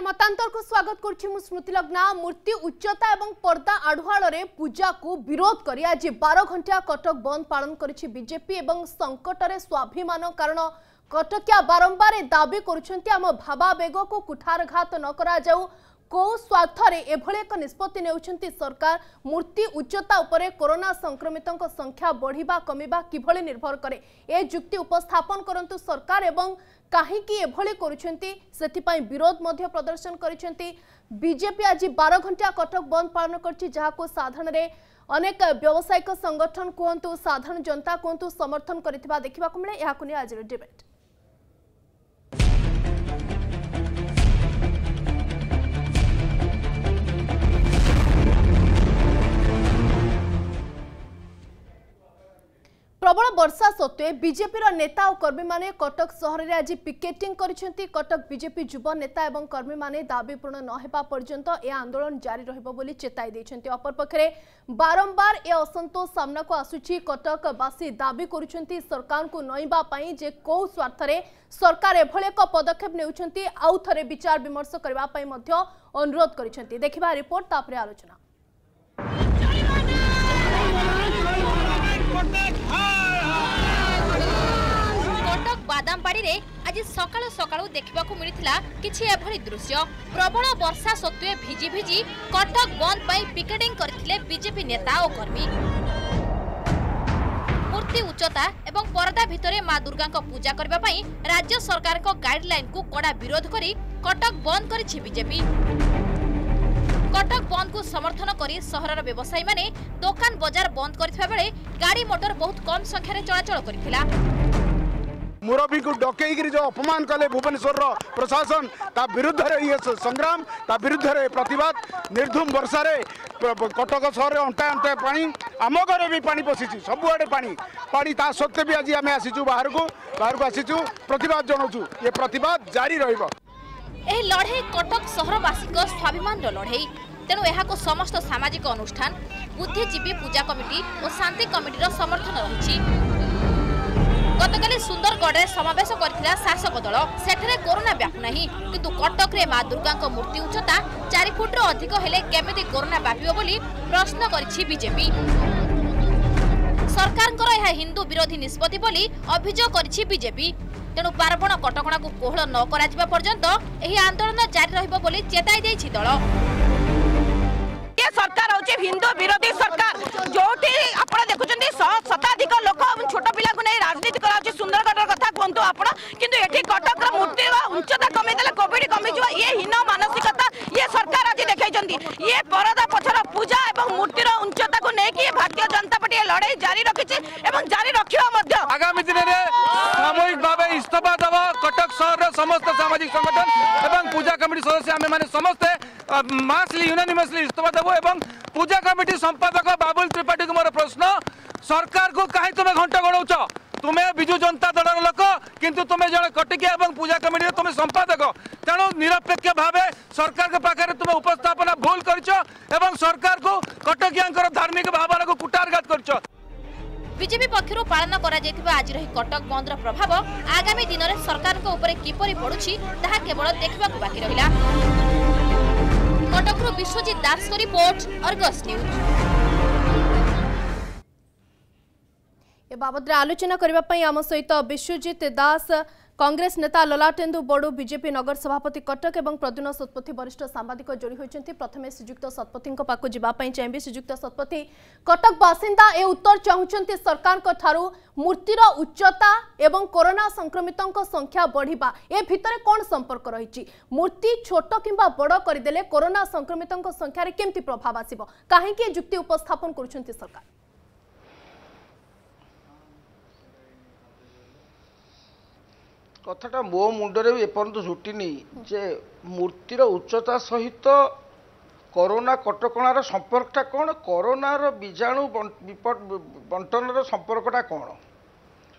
नमस्कार मतांतर को स्वागत करछि मु स्मृति लग्ना। मूर्ति उच्चता एवं पर्दा आढ़ुआल रे पूजा को विरोध करी आज 12 घंटा कटक बंद पालन करिछि बीजेपी एवं संकट रे स्वाभिमान कारण कटकिया बारंबार दाबी करुछंती आम भावावेग को कुठारघात न करा जाऊ को स्वार्थ रे एभळे एक निष्पत्ति नेउछंती सरकार। मूर्ति उच्चता उपरे कोरोना संक्रमितों को संख्या बढ़िबा कमिबा किभळे निर्भर करे ए युक्ति उपस्थापन करंतु सरकार एवं काहीकि एभळे करुछंती सेति पई विरोध मध्य प्रदर्शन करिसंती। बीजेपी आज 12 घंटा कटक बंद पालन करछि जहा को साधारण रे अनेक व्यावसायिक संगठन कोंतु साधारण जनता कोंतु समर्थन करथिबा देखिबा को मिले। या कोनी आज रे डिबेट प्रबल वर्षा सत्वे बीजेपी नेता और कर्मी माने कटक शहर में आज पिकेटिंग करिसेंती। कटक बीजेपी युव नेता और कर्मी माने दाबी पूर्ण न हेबा पर्यंत ए आंदोलन जारी रहिबो बोली चेताई दैछंती। अपर पखरे बारंबार ए असंतोष सामना को आसुची। कटकवासी दाबी करुछंती सरकार को नईबा पई जे को स्वार्थ रे सरकार एभळे एक पदक्षेप नेउछंती आउ थरे विचार विमर्श करबा पई मध्य अनुरोध करिसेंती। देखिबा रिपोर्ट तापरे आलोचना। बादामपाड़ी आज सकाल सकाल देखा मिलता कि दृश्य प्रबल वर्षा सत्वे भिजी भिजी कटक बंद पर पिकेटिंग करथिले बीजेपी नेता और कर्मी। मूर्ति उच्चता एवं पर्दा भितरे मां दुर्गा पूजा करने राज्य सरकार गाइडलाइन को कड़ा विरोध करी कटक बंद करिछि बीजेपी। कटक बंद को समर्थन करी सहरर व्यवसायी माने दुकान बाजार बंद करथिबा बेले गाड़ी मोटर बहुत कम संख्या रे चलाचल करथिला। मुरबी को डकईकि जो अपमान कले भुवनेश्वर प्रशासन ता विरुद्ध रे ये संग्राम ता विरुद्ध रे प्रतिवाद। निर्धुम वर्षा रे कटक सहर अंटा अंटा पानी आम घर भी पानी पशिची सबुआडे पानी पानी ता सत्वे भी आज आम आसीचु बाहर को आसीचु प्रतिवाद जनाऊु ये प्रतिवाद जारी रहिबो। एही लड़े कटक सहरवासी को स्वाभिमान लड़े तेणु यह समस्त सामाजिक अनुष्ठान बुद्धिजीवी पूजा कमिटी और शांति कमिटीर समर्थन रही। गतकाली सुंदरगढ़ समावेश करथिला शासक दल सेठरे कोरोना व्यापू नहीं किंतु कटक रे मां दुर्गा को मूर्ति उच्चता 4 फुट रो अधिक हेले केमेति कोरोना व्यापियो बोली प्रश्न करिछि बीजेपी। सरकार को यह हिंदू विरोधी निष्पत्ति बोली अभियोग करिछि बीजेपी। तेणु पार्वण कटकणा को कोहल न कराजिबा पर्यंत एही आंदोलन जारी रहिबो बोली चेताई दैछि दल। ये सरकार होछि हिंदू विरोधी सरकार जोटी आपण देखुछन्ती शताधिक लोक छोट पिला को नै राजनीति कराउछि। सुंदरगढ़ कथा कोंतु आपण किंतु एठी कटक मूर्ति उच्चता कमे देले कोविड कमे जो ये हीन मानसिकता ये सरकार आज देखैछन्ती। ये परदा पछर पूजा एवं मूर्तिर उच्चता को नै कि भारतीय जनता पार्टी लड़ाई जारी रखिछि एवं जारी रखियो मध्य आगामी दिन रे सामूहिक भाबे इस्तफा दवा कटक शहर रे समस्त सामाजिक संगठन एवं पूजा कमिटी सदस्य आमे माने समस्त मासली यूनानिमसली इस्तफा दबो एवं पूजा कमिटी संपादक बाबुल त्रिपाठी को मोर प्रश्न सरकार को काहे तुमे घंटा गणौछ तुमे बिजू जनता दल लोक किंतु तुमे जण कटकिया एवं पूजा कमिटी तुमे संपादक तेणु निरपेक्ष भावे सरकार के पाखरे तुमे उपस्थापना भूल करछ एवं सरकार को कटकियांकर धार्मिक भावना को कुटारघात करछ। बीजेपी पक्षरु पालन करा जैतिबा आज रही कटक बंदर प्रभाव आगामी दिन रे सरकार को ऊपर किपरि पडुछि ताहा केवल देखबा को बाकी रहिला। कटक रु विश्वजीत दास को रिपोर्ट अर्गस न्यूज। ए बाबद आलोचना करने आम सहित विश्वजीत दास कांग्रेस नेता ललाटेन्दु बड़ू बीजेपी नगर सभापति कटक और प्रद्युम्न शतपथी वरिष्ठ सांबादिक जोड़ी होती। प्रथम श्रीजुक्त शतपथी पाक जावाई चाहिए। श्रीजुक्त शतपथी कटक बासिंदा ए उत्तर चाहते सरकार ठारू मूर्तिर उच्चता एवं कोरोना संक्रमितों को संख्या बढ़िबा ए भितर कौन संपर्क रही। मूर्ति छोट किंबा बड़ करदेले कोरोना संक्रमितों संख्या रे केमती प्रभाव आसीबो काहेकि युक्ति उपस्थापन करुछंती सरकार। कथाटा मो मुंडरे भी एपर्यंत झुटिनी जे मूर्तिर उच्चता सहित कोरोना कटकणार संपर्कटा कौन कोरोनार बीजाणु बंटनर संपर्कटा कौन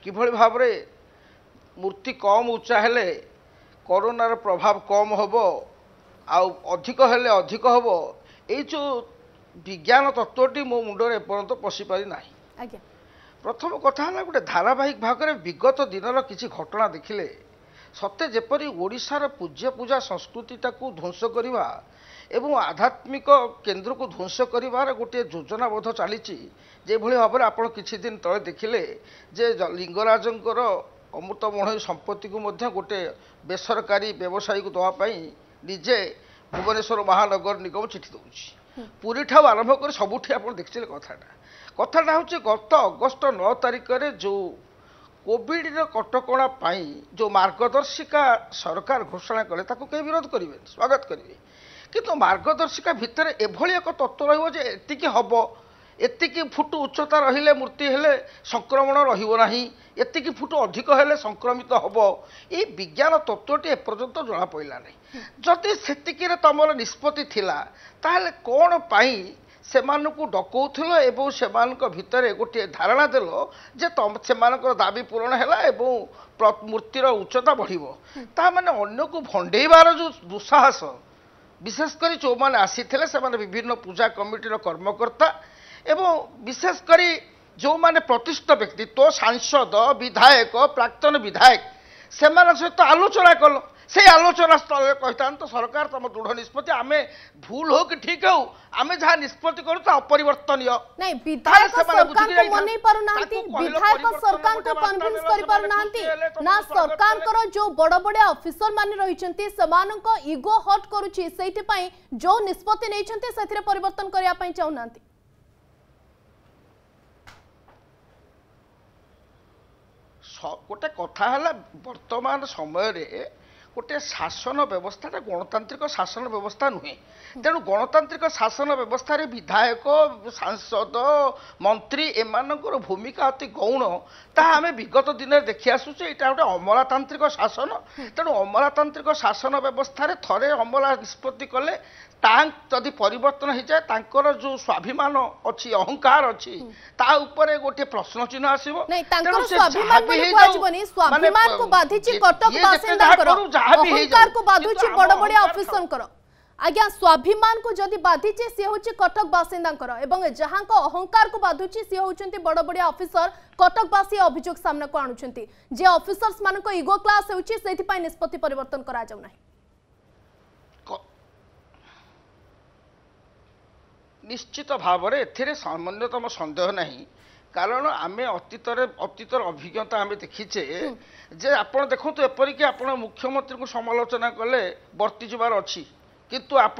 किभली भाव रे मूर्ति कम उच्चा हेले कोरोनार प्रभाव कम होबो आउ अधिक हेले अधिक होबो ए जो विज्ञान तत्वटी मो मुंडरे एपर्यंत पसि पारि नाही। आज्ञा प्रथम कथा है गोटे धारावाहिक भाग में विगत दिन किसी घटना देखिले सत्ते जेपरी ओडिशार पूज्य पूजा संस्कृति ताकू ध्वंस करवा एवं आध्यात्मिक केन्द्र को ध्वंस करार गोटे योजनाबद्ध चली भाव में आपड़ किछि दिन तले देखिले जे लिंगराजंकर अमृत महोत्सव संपत्ति को मध्य गोटे बेसरकारी व्यवसायी को दवापाई निजे भुवनेश्वर महानगर निगम चिठी दौर पूरी ठाव आरंभ कर सबुठी आप देखते कथाटा कथाटा हूँ गत अगस्ट 9 तारीख में जो कोविड कटकणा जो मार्गदर्शिका सरकार घोषणा कले कहीं विरोध करेंगे स्वागत करेंगे किंतु मार्गदर्शिका भितर एभली एक तत्व रही हम एतिकी फुट उच्चता रहिले मूर्ति हेले संक्रमण रहिबो नाही एतिकी फुट अधिक हेले संक्रमित होबो ए विज्ञान तत्वटी एपर्यंत जणा पइला नाही जति सेतिकीरे तमर निष्पत्ति थिला ताले कोन पाई सेमानकु डकौथिलो एवं सेमानक भितरे गोटे धारणा देलो जे सेमानकर दाबी पूरण हैला एवं मूर्तिर उच्चता बढ़िबो ता माने अन्यकु भंडेइबार जो दुस्साहस विशेषकर जो माने आसीथिले सेमाने विभिन्न पूजा कमिटीर कर्मकर्ता एवं विशेषकर जो माने प्रतिष्ठित व्यक्तित्व सांसद विधायक प्राक्तन विधायक से सहित आलोचना कल से आलोचना स्थल कही था तो सरकार तुम दृढ़ निष्पत्ति आम भूल हो कि ठीक हो आम जहाँ निष्पत्ति करूँ अपरिवर्तनीय सरकार जो बड़ बड़िया अफिसर मान रही इगो हर्ट करो निष्पत्ति नहीं परिवर्तन करने चाहूना गोटे कथा है वर्तमान समय रे गोटे शासन व्यवस्था गणतांत्रिक शासन व्यवस्था नुहे तेणु गणतांत्रिक शासन व्यवस्था रे विधायक सांसद मंत्री एमानकर भूमिका अति गौण ताहा आमे विगत दिन देखि आसुचे एटा गोटे अमलातांत्रिक शासन तेणु अमलातांत्रिक शासन व्यवस्था रे थरे अमला निष्पत्ति कले जदि परिवर्तन हो जाए तांकर जो स्वाभिमान अच्छी अहंकार अच्छी गोटे प्रश्न चिन्ह आसो स्वाभिमान को जदि बाधी सी हूँ कटक बासिंदा जहां अहंकार को बाधुची सी होचंती बड़ बड़िया अफिसर कटक बासी अभियोग सामना को आणुचंती जे अफिसर्स मानको इगो क्लास होची सेति पय निष्पत्ति परिवर्तन करा जाउ नाही निश्चित भाव में एथिरे सामान्यतम संदेह नहीं कारण आमे अतीतर अभिज्ञता आमे देखीचे जे आप देखो तो एपरिक आप मुख्यमंत्री को समालोचना कले बर्ती जबार अच्छी किंतु आप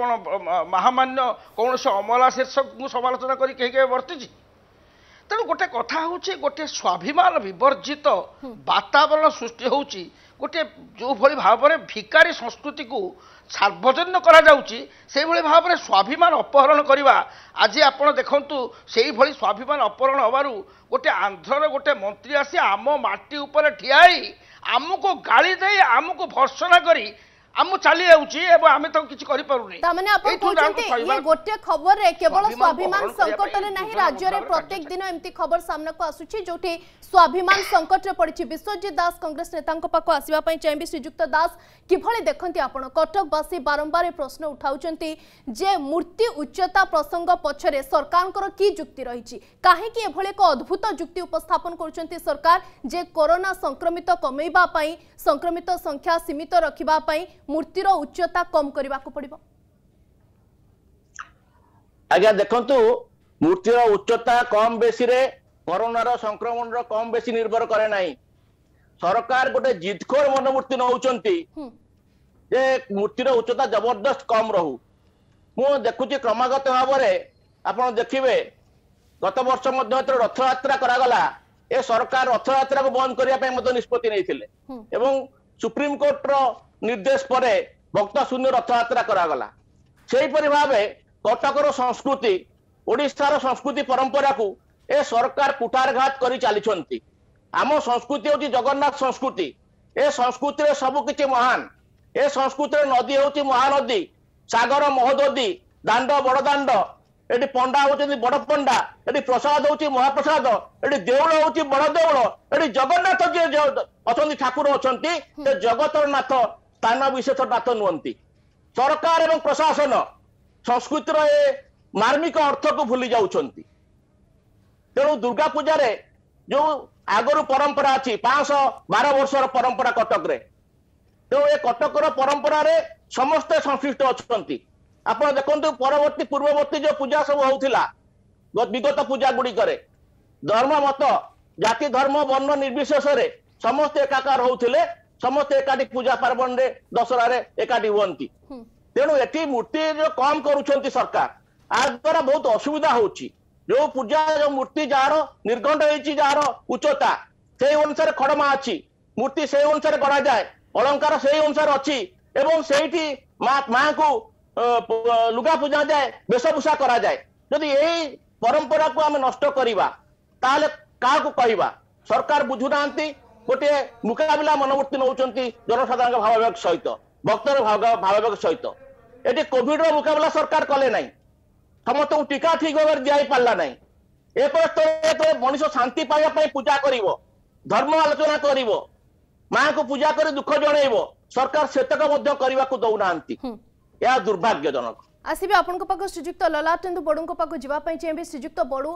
महामान्य कौन से अमला शीर्षक को समालोचना करी कहीं बर्तीजी तेणु गोटे कथा हूँ गोटे स्वाभिमान विवर्जित वातावरण सृष्टि हो गोटे जो भली भाव में भिकारी संस्कृति को सार्वजन्य करा जाउची से भाव में स्वाभिमान अपहरण करवा आज आप देखु से स्वाभिमान अपहरण होवारु गोटे आंध्र गोटे मंत्री आसी आम माटी उपर ठिया आमको गाली दे आमको भर्सना करी आम चली आम किसी गोटे खबर रे केवल स्वाभिमान संकट रे नाही राज्य रे प्रत्येक दिन एमती खबर सामना को आसुची जोठी स्वाभिमान संकट रे पड़िची विश्वजीत दास कांग्रेस नेता पाखु आसवा पई चाहेबी श्रीजुक्त दास किभले देखंती आपण कटकवासी बारंबार प्रश्न उठाउचंती जे मूर्ति उच्चता प्रसंग पछरे सरकारनकर की युक्ति रहीची काहे कि एभले एक अद्भुत युक्ति उपस्थापन करूचंती सरकार जे कोरोना संक्रमित कमेइबा पई संक्रमित संख्या सीमित रखिबा पई मूर्तिर उच्चता कम करने को पड़ो आज्ञा देखु मूर्तिर उच्चता कम बेसी रे कोरोनार संक्रमण रो कम बेसी निर्भर करे नाही सरकार गोटे जिदखोर मनोवृत्ति नौचंती जे मूर्तिर उच्चता जबरदस्त कम रहू मु देखुची क्रमागत भाव में आपन देखिबे गत वर्ष मध्य रथयात्रा करागला ए सरकार रथयात्रा को बंद करिया पे मत निष्पत्ति नैथिले एवं सुप्रीम कोर्ट रो निर्देश पर भक्त शून्य रथयात्रा करागला से भाव कटक संस्कृति ओडिशार संस्कृति परंपरा को ए सरकार कुठारघात करी चली आम संस्कृति हूँ जगन्नाथ संस्कृति ए संस्कृति रे सब किछि महान ए संस्कृति रे नदी हूँ महानदी सागर महोददी दांड बड़दांड एटी पंडा हूँ बड़ पंडा एटी प्रसाद हूँ महाप्रसाद एटी देउल हूँ बड़ देउल एटी जगन्नाथ जी अच्छा ठाकुर अच्छा जगतर नाथ स्थान विशेष नाथ नुहति सरकार एवं प्रशासन संस्कृतिर ए मार्मिक अर्थ को भूली जाउछंती तेणु दुर्गा पूजा रे जो आगरु परंपरा अच्छी 512 वर्ष परंपरा कटक रे तेणु ए कटकर परंपर समस्ते संश्लिष्ट अच्छा आप देखते परवर्ती पूर्ववर्ती जो पूजा सब होता विगत पूजा गुड़िकर धर्म मत जाति धर्म वर्ण निर्विशेष समस्त एकाकार होते समस्त एकाठी पूजा पार्वन दशहर एकाठी हमें तेणु ये मूर्ति जो कम कर सरकार आ द्वारा बहुत असुविधा हो जो पूजा जो मूर्ति जार निर्गंड हो उच्चता से अनुसार खड़मा अच्छी मूर्ति से अनुसार गढ़ा जाए अलंकार से अनुसार अच्छी एवं से माँ को लुगा पूजा जाए वेशभूषा करा जाए यदि यही परंपरा को आम नष्ट करिबा ताले का कहवा सरकार बुझुना गोटे मुकाबिला मनोवृत्ति नौकरी जनसाधारण भावावेग सहित भक्तर भावावेग सहित ये कोविड मुकाबला सरकार कले ना समस्त को टीका ठीक भाव में दिखाई पारा ना एपर मनुष्य शांति पाइबा पूजा कर धर्म आलोचना कर माँ को पूजा कर दुख जन सरकार सेतक दौना यह दुर्भाग्यजनक आसबे आप श्रीजुक्त ललाटेन्दु बड़ों पाक जावाई चाहिए श्रीजुक्त बड़ू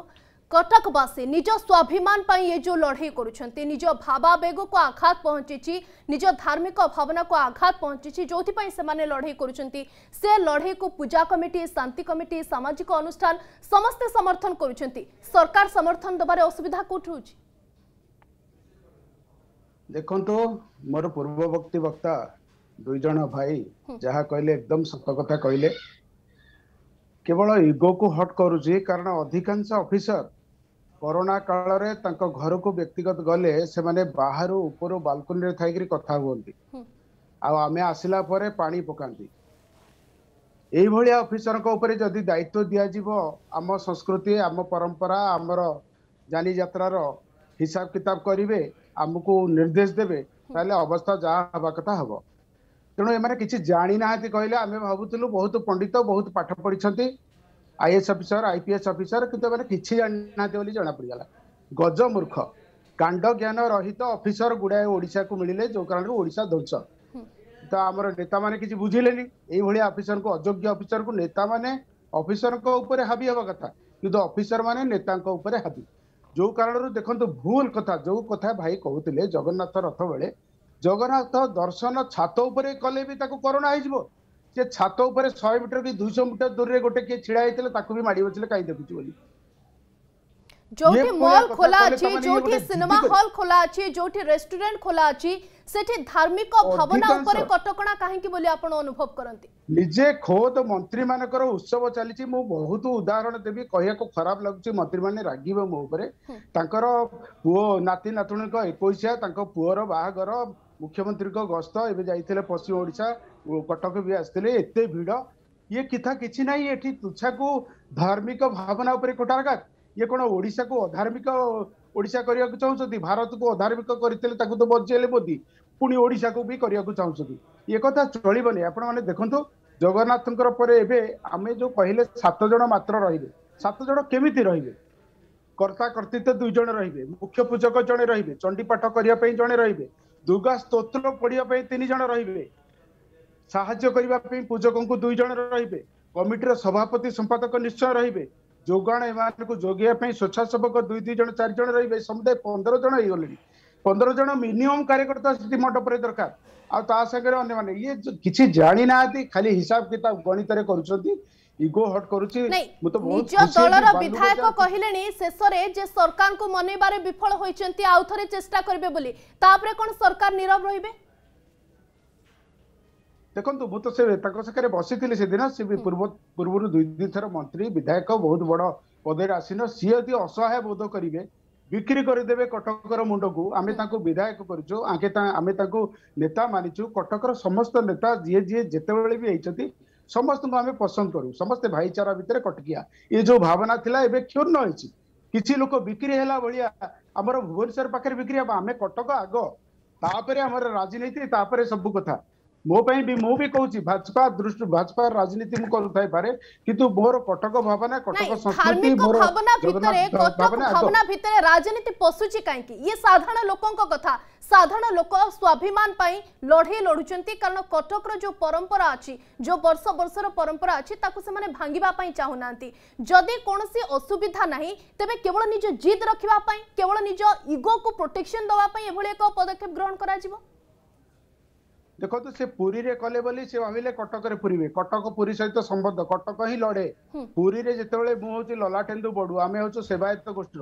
कटकवासी निज स्वाभिमान ये जो लड़े करुँच निज भावावेग को आघात पहुंची निज धार्मिक भावना को आघात पहुंची जो से लड़े कर लड़े को पूजा कमिटी शांति कमिटी सामाजिक अनुष्ठान समस्ते समर्थन कर सरकार समर्थन देवार असुविधा कौट हो देखो मोर पूर्ववर्ती वक्ता दुई जन भाई जहा कहले एकदम सत कथा कहले केवल इगो को हट करुची कारण अधिकांश ऑफिसर कोरोना काल रे तांको घर को व्यक्तिगत गले से माने बाहर ऊपर बालकनी थी कथा हमें आम आसला पानी पकाती यही ऑफिसर जदि दायित्व दिजाव आम संस्कृति आम परंपरा आमर जानी यात्रार हिसाब किताब करेंगे आमको निर्देश देवे अवस्था जहाँ हवा कथा हम तेणु एमाने किसी जाणी ना कहले आम भावुलु बहुत पंडित बहुत पाठ पढ़ी आईएएस अफिसर आईपीएस अफिसर किंतु मैंने किसी जाना जना पड़गला गज मूर्ख कांड ज्ञान रहित अफिसर गुड़ाए ओडिशा को मिले जो कारण ओडिशा ध्वंस तो आमर नेता मैंने किसी बुझिले ये अफिसर को अयोग्य अफिसर को नेता मैंने अफिसर उपर हावी हवा कथा किंतु अफिसर मैंने नेता उपर हावी जो कारण देखो भूल कथा जो कथा भाई कहते जगन्नाथ रथ बेले जगन्नाथ दर्शन छात उपर कले भी कोरोना हो छात उपर 100 मीटर कि 200 मीटर दूर रे गोटे के छिड़ा भी माड़ी बचले काई देखु जोठी मॉल खोला अछि जोठी सिनेमा हॉल खोला अछि जोठी रेस्टोरेंट खोला अछि सेठी धार्मिक भावना उपर कटकणा काहे कि बोली आपण अनुभव करंती निजे खोद मंत्री मानकर उत्सव चली बहुत उदाहरण देवी कहया को खराब लगुच मंत्री माने रागीबे मो उपरे तांकर पुओ नाती नातुणी को 21 तांकर पुओर बाहागर मुख्यमंत्री को गस्त एबे जाइथिले पश्चिम ओडिसा कटक भी आस्थिले एते भीड़ ये किथा किछि नाही एठी तुच्छा को धार्मिक भावना उपर कोटारघात ये कौन ओडिशा को अधार्मिक ओडिशा करिया को चाहते भारत को अधार्मिक करते तो बचेले मोदी पुणी ओडिशा को भी करिया को चाहते ये कथा चलबनी आपण माने देखंथु जगन्नाथ परे एबे आमे जो कहले 7 जन मात्र रहिबे 7 जन केमिति रहिबे कर्ता कर्तित्व 2 जन रहिबे मुख्य पूजक जने रहिबे चंडी पाठ करिया पे जने रहिबे दुर्गा स्तोत्र पढ़िया पे 3 जन रहिबे सहाय्य करिया पे पूजक को 2 जन रहिबे कमिटीर सभापति संपादक निश्चय रहिबे जोगाण एम को जोगे स्वेच्छासेवक दुई दुई जन चार जन रही समुदाय 15 जन होगी 15 जन मिनिमम कार्यकर्ता मंडपर दरकार आगे ये किसी जानी ना खाली हिसाब किताब गणित इगो हट तो बहुत विधायक कहले शेष सरकार को मनबारे विफल होती आउ थे चेष्टा करेंगे कौन सरकार नीरव रही देखो मुझे से बसी थी से दिन सी पूर्व दुई दुई थर मंत्री विधायक बहुत बड़ पदर आसीन सी यदि असहाय बोध करेंगे बिक्री करदे कटकर मुंड को आम विधायक करें नेता मानिचु कटकर समस्त नेता जी जी जिते भी होती समस्त को आम पसंद करूँ समस्ते भाईचारा भितर कटकिया ये जो भावना थी एवं क्षुर्ण होती किसी लोक बिक्री है भाया आमर भुवनेश्वर पाखे बिक्री हम आम कटक आग तापर आम राजनीति तापर सब कथा मोपाई भी मु भी कहूँ भाजपा दृष्टि भाजपा राजनीति मु करूथाय पारे किंतु मोर कटक भावना कटक संस्कृति मोर भावना भितरे राजनीति पसुची काहे कि ये साधारण लोकों को कथा साधारण लोक स्वाभिमान पाई लड़े लड़ुचंती कारण कटक रो जो परंपरा अछि जो वर्ष वर्षर परंपरा अछि ताकु से माने भांगीबा पाई चाहुनांती जदी कोनोसी असुविधा नाही तबे केवल निज जिद रखिबा पाई केवल निज इगो को प्रोटेक्शन दवा पाई एभले एक पदक्षेप ग्रहण करा जिवो देखो से पुरी रे कले बोली से भाविले कटक रे पुरीबे कटक पुरी सहित संबंध कटक ही लड़े पुरी रे जेतेबेले मु होची ललाटेन्दु बडू आमे होचो सेवायत गोष्ठीर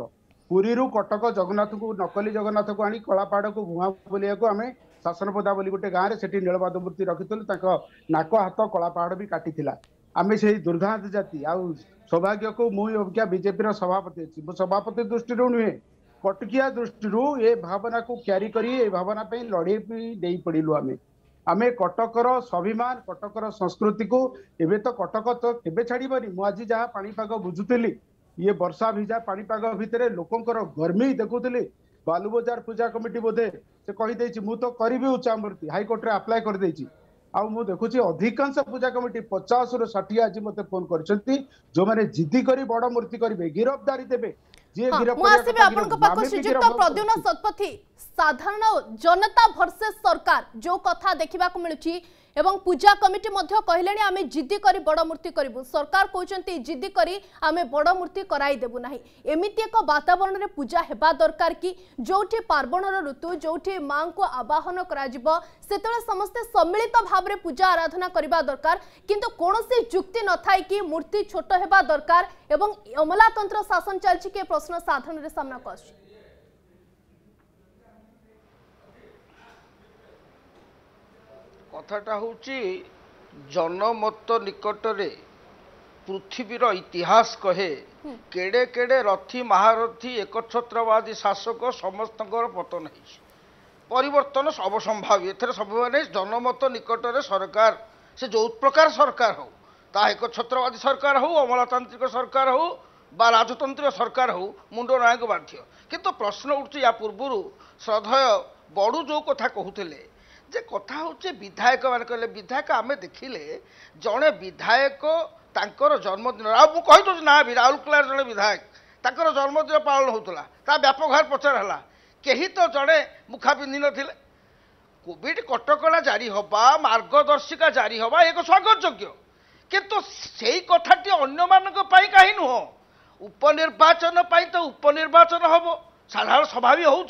पुरी रु कटक जगन्नाथ को नकली जगन्नाथ को आनी कलापाड़ को भुआ बोलिया को आमे शासनपदा बोली गोटे गाँव में से नीलपाद मूर्ति रखीलु नाक हाथ कलापाड़ भी काटिथिला आमे से दुर्घांत जाति आ सौभाग्य को मुख्या बीजेपी सभापति अच्छी सभापति दृष्टि नुहे कटकिया दृष्टि ये भावना को क्यारी करी ए भावना लड़े दे पड़ू आम आम कटकर स्वाभिमान कटकर संस्कृति को एवं तो कटक तो केवे छाड़बनी मुझे जहाँ पापाग बुझुली ये वर्षा भिजा पापाग भितर लोकर गर्मी देखुली बालुबजार पूजा कमिटी बोधे से कहीदे मु तो करी उच्चामूर्ति हाईकोर्टे आप्लाय करदे आउ मु देखुची अधिकांश पूजा कमिटी 50 रु 60 आज मत फोन करछंती जो माने जिद्दी करी बड़ मूर्ति करिवे गिरफ्तारी देबे जे गिरफ्तारी आपन को पाको श्रीजुक्त प्रद्युम्न सतपथी साधारण जनता वर्सेस सरकार जो कथा देखिबा को मिलुची एवं पूजा कमिटी मध्य कहलेनी आमे जिद्दी करी बड़ मूर्ति करबु सरकार कहचंती जिद्दी करी आमे बड़ मूर्ति कराई देबु नाही एमिति एक वातावरण रे पूजा हेबा दरकार कि जोठी पार्वणर ऋतु जोठी मां को आवाहन करा जिवो सेतले समस्त सम्मिलित भाव रे पूजा आराधना करबा दरकार किंतु कोनोसी युक्ति न थाई कि मूर्ति छोट हेबा दरकार एवं अमलातंत्र शासन चलछि के प्रश्न साधारण रे सामना करछि कथाटा हूँ जनमत निकटरे पृथ्वीर इतिहास कहे केड़े केड़े रथी महारथी एकछत्रवादी शासक समस्त पतन परिवर्तन अवसंभाव्य एथर सब मैंने जनमत निकटरे सरकार से जो प्रकार सरकार हो ता एकछत्रवादी सरकार हो अमलातांत्रिक सरकार हो बा राजतंत्र सरकार हो मुंड नायक बाध्य किंतु प्रश्न उठुछि या पूर्व श्रद्धेय बड़ू जो कथा कहूले जे कथा हूँ विधायक मान कहले विधायक आम देखिले जड़े विधायक तांकर जन्मदिन आउ मुझे ना भी राउरकेलार जड़े विधायक तांकर जन्मदिन पालन होता ता व्यापक हार प्रचार है कहीं तो जड़े मुखा पिंधि नथिले कोविड कटकणा जारी हवा मार्गदर्शिका जारी हवा एक स्वागत योग्य किंतु से कथाटी अन्न मानक कहीं नुह उपनिर्वाचन तो उपनिर्वाचन हम साधारण सभा भी हो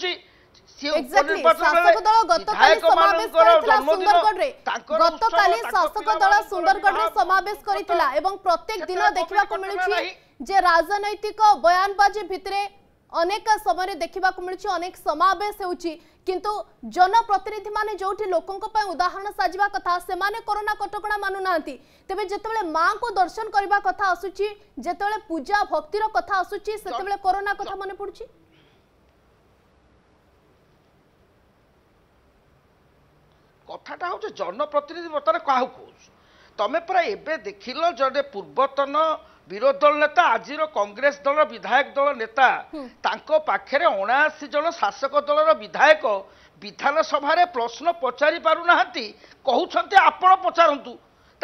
एग्जैक्टली शासक दल गतकाली समावेश करथिला सुंदरगढ़ रे गतकाली शासक दल सुंदरगढ़ रे समावेश करथिला एवं प्रत्येक दिन देखिबा को मिलुछि जे राजनैतिक बयानबाजी भितरे अनेक समय देखिबा को मिलुछि अनेक समावेश होउछि किंतु जनप्रतिनिधि माने जोठी लोकन को पय उदाहरण साजिबा कथा से माने कोरोना कटकणा मानु नांती तेबे जेतेबेले मां को दर्शन करबा कथा आसुछि जेतेबेले पूजा भक्तिर कथा आसुछि सेतेबेले कोरोना कथा माने पडुछि कथाटा हूँ जनप्रतिनिधि बर्तमान क्या कौश तुम पूरा एवं देखिल जड़े पूर्वतन विरोध दल नेता आज कांग्रेस दल विधायक दल नेता पाखे 79 जन शासक दल विधायक विधानसभा प्रश्न पचारि पारना कहते आपण पचारतु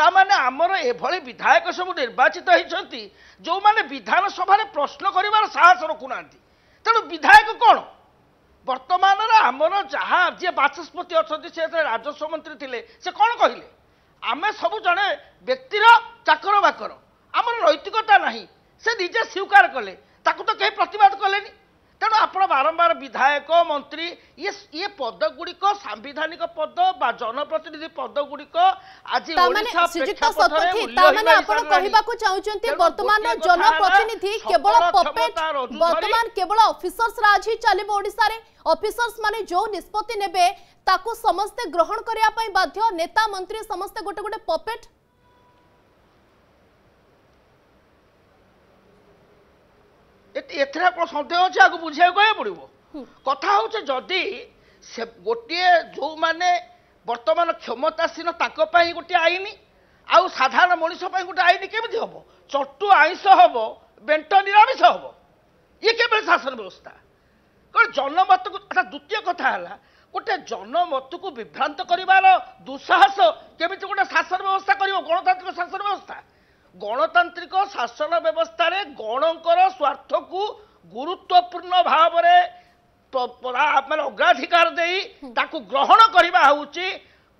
ताने आमर एभली विधायक सब निर्वाचित होती जो मैंने विधानसभा प्रश्न कर साहस रखुना तेणु विधायक कौन वर्तमान आमर जहाँ जी बाचस्पति अच्छा राजस्व मंत्री थे से कौन कहले आमे सब जड़े व्यक्तिर चाकर बाकर आमर नैतिकता नहीं से निजे स्वीकार कले ताकू तो कहीं प्रतिवाद कले तेणु आप बारंबार विधायक मंत्री ये पद गुड़िक सांविधानिक पद बा जनप्रतिनिधि पद गुड़िक आज वर्तमान जनप्रतिनिधि केवल पपेट वर्तमान केवल ऑफिसर्स राज ही चलिबो ओडिसा रे ऑफिसर्स माने जो निष्पत्ति नेबे ताकू समस्त ग्रहण करिया पई बाध्य नेता मंत्री समस्त गोटे गोटे पपेट एथेर सन्देह अच्छे आगे बुझे पड़ो कथा हूँ जदि से गोटे जो मैंने बर्तमान क्षमतासीन गोटे आईन आउ साधारण मनिषपाई गोटे आईन केमी हम चटु आईष हम बेट निरामिष हम ये केवल शासन व्यवस्था कौन जनमत को अच्छा द्वितीय कथा है गोटे जनमत को विभ्रांत कर दुस्साहस केमी गोटे शासन व्यवस्था कर गणतांत्रिक शासन व्यवस्था गणतांत्रिक शासन व्यवस्था रे गणकर स्वार्थ को गुरुत्वपूर्ण भाव में अग्राधिकार दे ग्रहण करवा हूँ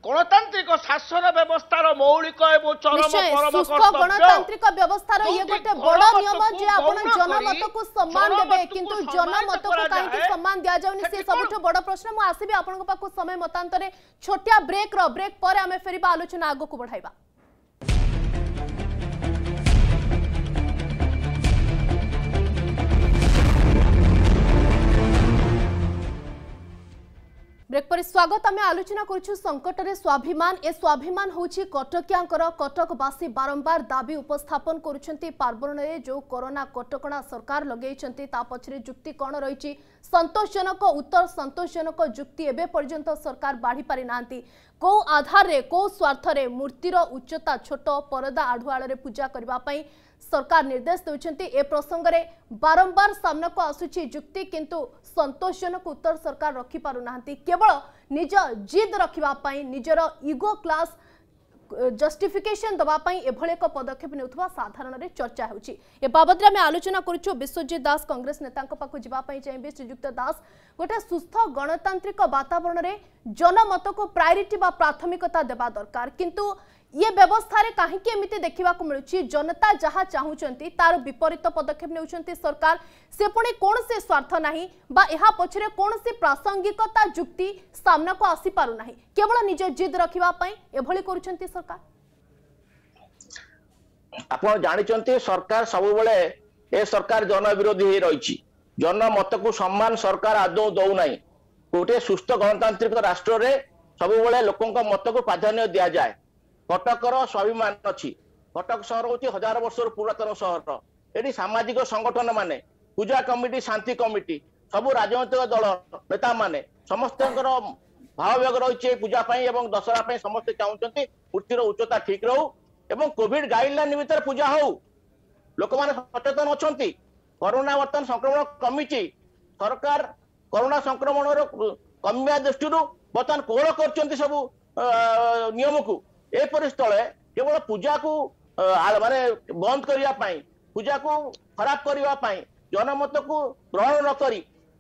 गणतांत्रिक शासन व्यवस्था मौलिक एवं चरम परम गणतांत्रिक व्यवस्था ये गोटे बड़ नियम जे आपण जनमत को सम्मान देबे किंतु जनमत को काहे सम्मान दिया जाउनी से सबठो बड़ प्रश्न मु आसीबे आपण पाखो समय मतांतरे छोटिया ब्रेक रो ब्रेक पर आमे फेरीबा आलोचना आगो को बढ़ाइबा। ब्रेक पर स्वागत आम आलोचना करुछु संकट रे स्वाभिमान ए स्वाभिमान होछि कटकियांकर कटकवासी बारंबार दाबी उपस्थापन करुछंती पार्वण रे जो कोरोना कटकणा सरकार लगेइछंती ता पछरे जुक्ति कोन रहिछि संतोषजनक उत्तर संतोषजनक जुक्ति एबे पर्यंत सरकार बाढी पारि नांती को आधार रे को स्वार्थ रे मूर्तिर उच्चता छोट परदा आढुआल रे पूजा करबा पई सरकार निर्देश देउछंती ए प्रसंग रे बारंबार सामना को आसुची जुक्ति किंतु संतोषजनक उत्तर सरकार रखि पारु नांती केवल निज जिद रखिबा पई निजर इगो क्लास जस्टिफिकेशन दबा पई एभले को पदक्षेप नेउथवा साधारण रे चर्चा होउची ए बाबद रे हम आलोचना करूछु विश्वजीत दास कांग्रेस नेतांक पाखो जिबा पई चाहिबे श्रीयुक्त दास गोटे सुस्थ गणतांत्रिक वातावरण रे जनमत को प्रायोरिटी बा प्राथमिकता देबा दरकार किंतु ये व्यवस्था रे काहे के एमिते देखिबा को मिलुची जनता जहा चाहूचंती तार विपरीत पदक्षेप नेउचंती सरकार से पुणी कोनसे स्वार्थ नाही बा एहा पछरे कोनसे प्रासंगिकता जुक्ति सामना को आसी पारु नाही केवल निज जिद रखिबा पई एभली करूचंती सरकार। आपण जानिचंती सरकार सब बेले ए सरकार जनविरोधी हे रहिची जनमत को सम्मान सरकार आदो दउ नाही गोटे सुस्थ गणतांत्रिक राष्ट्र रे सब बेले लोकन को मत को प्राधान्य दिया जाय। कटकर स्वाभिमान अच्छी कटक सहर हूँ हजार वर्ष पुरातन सहर ये सामाजिक संगठन माने पूजा कमिटी शांति कमिटी सबू राजनैतिक दल नेता माने समस्त भावभेग रही पूजा एवं दशहरा समस्त चाहते मूर्तिर उच्चता ठीक रहू एवं कोविड गाइडलाइन भितर पूजा हो लोक मैंने सचेतन अच्छा कोरोना बर्तमान संक्रमण कमी सरकार कोरोना संक्रमण कमिया दृष्टि बर्तमान कोहल कर सबू नियम को एपरि स्थले केवल पूजा को माने बंद करने पूजा को खराब करने जनमत को ग्रहण नक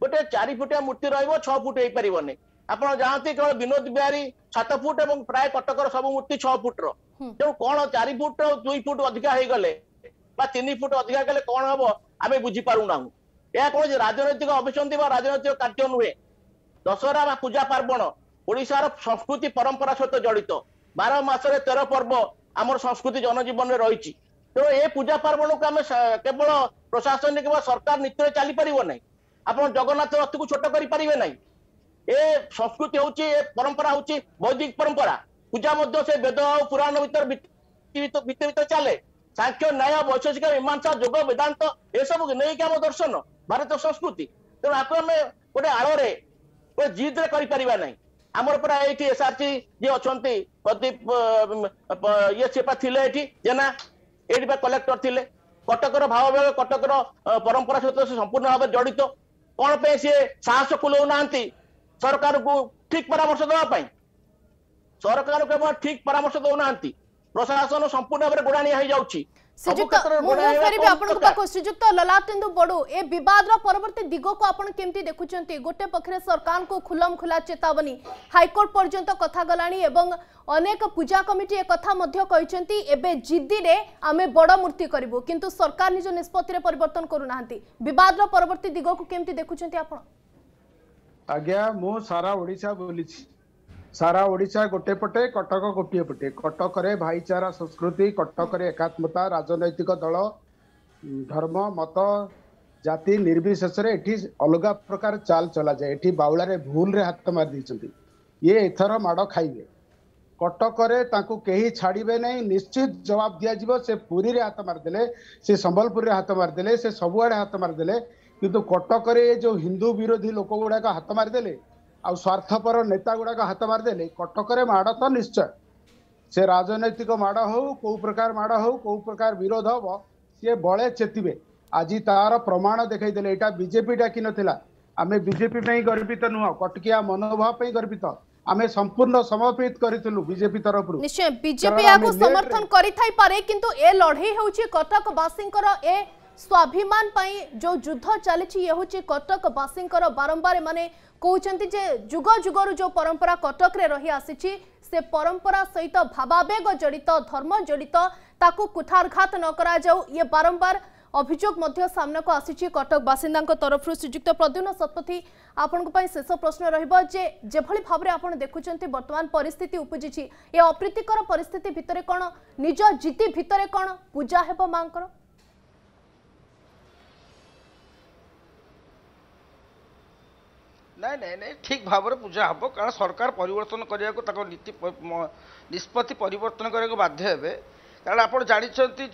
गोटे 4 फुटिया मूर्ति रही 6 फुट हो पारने आप जानते केवल विनोद बिहारी 7 फुट और प्राय कटकर सब मूर्ति 6 फुट रो कौन 4 फुट 2 फुट अधिका हो गले 3 फुट अधिका गले कौन हम आम बुझीपरूना यह कौन राजनैतिक अभिशंति राजनैतिक कार्य नुहे दशहरा पूजा पार्वण ओडिशार संस्कृति परंपरा सहित जड़ित 12 मास 13 पर्व आम संस्कृति जनजीवन में रही तो ये पूजा पार्वण को आम केवल प्रशासन किंवा सरकार नीति चली पार ना आप जगन्नाथ रथ को छोट करें ना ये संस्कृति हूँ परंपरा हूँ वैदिक परंपरा पूजा से वेद और पुराण भीतर चले सांख्य न्याय वैशेषिक मीमांसा योग वेदांत ये सब नहीं कि आम दर्शन भारत संस्कृति तेणु आप गोटे आड़े गोटे जिद्रे करें आमर पूरा ये एसआरसी जी अच्छा प्रदीप ये सीपा थी जेना ये कलेक्टर थे कटकर भाव कटकर परंपरा सहित संपूर्ण भाव जड़ित कौन पे सी साहस खुलाऊ ना सरकार को ठीक परामर्श देवाई सरकार को ठीक परामर्श दौना प्रशासन संपूर्ण भाव गोड़ाणी हो जाऊँगी श्रीजुक्त ललाटेन्दु बड़ू ए विवाद परवर्ती दिग को आपण केमती देखुचंती गोटे पखरे सरकार को खुलम खुला चेतावनी हाईकोर्ट पर्यंत कथा गलाणी एवं अनेक पूजा कमिटी ए कथा मध्य कहिसंती एबे जिद्दी रे आमे बड़ मूर्ति करबो किंतु सरकार निज निष्पत्ति रे परिवर्तन करू नाहंती विवाद परवर्ती दिग को केमती देखुचंती आपण। आज्ञा मो सारा ओडिसा बोलिछि सारा ओडिशा गोटे पटे कटक गोटे पटे कटक भाईचारा संस्कृति कटक एकात्मता राजनैतिक दल धर्म मत जाति निर्विशेष एटी अलग प्रकार चाल चला जाए ये बाउलारे भूल रे हाथ मारिदे ये एथर माड़ खाइबे कटक कहीं छाड़े ना निश्चित जवाब दिज्व से पुरी रे हाथ मारिदे से संबलपुर रे हाथ मारिदे से सबुआड़े हाथ मारिदे किंतु कटक जो हिंदू विरोधी लोक गुड़ाक हाथ मारिदे आ स्वार्थपर नेता गुड़ाक हाथ मारिदे कटक माड़ तो निश्चय से राजनैतिक माड़ हो कौ प्रकार माड़ हो कौ प्रकार विरोध हम सी बड़े चेतिबे आज तार प्रमाण देखाईदे यहाँ बीजेपी डाकी नाला आम बीजेपी गर्वित नुह कटकिया मनोभाव गर्वित आमे संपूर्ण समर्पित करितलु बीजेपी तरफ रु निश्चय बीजेपी आको समर्थन करिथाई पारे किंतु ए लड़े होउची कटकवासींकर ए स्वाभिमान पाई जो युद्ध चली होची कटकवासींकर बारंबार माने कहते जुग जुगर जो परंपरा कटक रे रही आसी से परंपरा सहित भावावेग जड़ित धर्म जड़ित ताकू कुठारघात न करा जाऊ ये बारंबार अभियोग सामना को आसी कटक बासिंदा तरफ श्रीजुक्त प्रद्युम्न शतपथी आपण शेष प्रश्न रे जो भाव में आप देखुंत बर्तमान परिस्थिति उपजी ये अप्रीतिकर परिस्थिति भितर कौन निज जीति भितर कौन पूजा हेब मांकर ना ना ना ठीक भाव में पूजा हम कारण सरकार परिवर्तन करिया को ताको नीति निष्पत्ति परिवर्तन करिया को बाध्य हे कारण आप जानते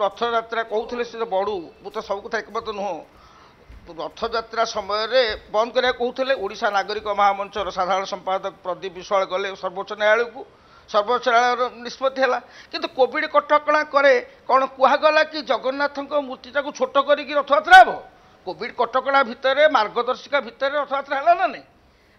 रथयात्रा कहते सी बढ़ू मुझे सब कथा एकमत नुह रथयात्रा समय बंद करा कहते ओडिशा नागरिक महामंचर साधारण संपादक प्रदीप विश्वाल गले सर्वोच्च न्यायालय को सर्वोच्च न्यायालय निष्पत्ति है कि कोविड कटकणा करे कौन कहगला कि जगन्नाथ मूर्ति छोट कर रथयात्रा हे कोविड कटकणा भितर मार्गदर्शिका भितर रथयात्रा है ना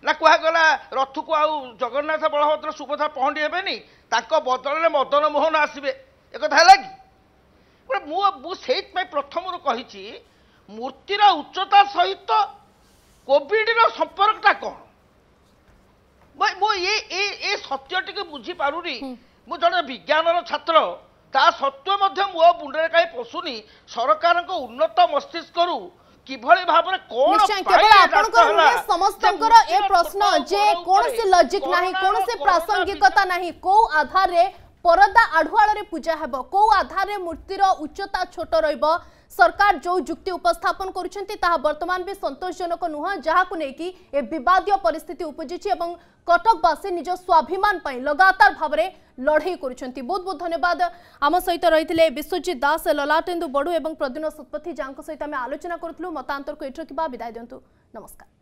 ना कहगला रथ को आउ जगन्नाथ बलभद्र सुभद्रा पहंडी हेबेनी बदल में मदन मोहन आसबे एक कथा है कि मुझे प्रथम कही मूर्तिर उच्चता सहित कोविड संपर्कटा कौन मु ये सत्यटी बुझी पारुनी मु जड़े विज्ञान छात्र ता सत्य मो मुंडे कहीं पशुनी सरकार को उन्नत मस्तिष्क रू मूर्तिर उच्चता छोट रहिबो सरकार जो जुक्ति उपस्थापन करुछंती ताहा वर्तमान भी संतोषजनक नुह जहाकु नेकी ए विवादीय परिस्थिति उपजिछि एवं कटकवासी निज स्वाभिमान पई लगातार भाव में लड़े करुछंती। बहुत बहुत धन्यवाद आम सहित रही विश्वजीत दास ललाटेन्दु बड़ू और प्रद्युम्न शतपथी जहाँ सहित आम आलोचना करूँ मतांतर को एठ रखा विदाय दिंतु नमस्कार।